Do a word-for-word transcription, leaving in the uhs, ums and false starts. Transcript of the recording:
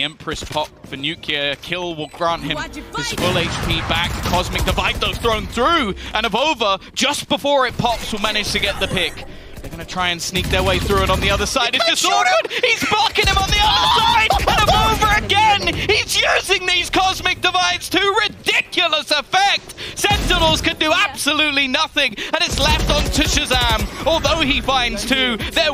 Empress pop for nuclear kill will grant him his full H P back. Cosmic Divide though thrown through, and AvovA just before it pops will manage to get the pick. They're going to try and sneak their way through it on the other side. It's disordered. He's blocking him on the other side, and AvovA again. He's using these Cosmic Divides to ridiculous effect. Sentinels can do absolutely nothing, and it's left on to Shahzam. Although he finds two, they're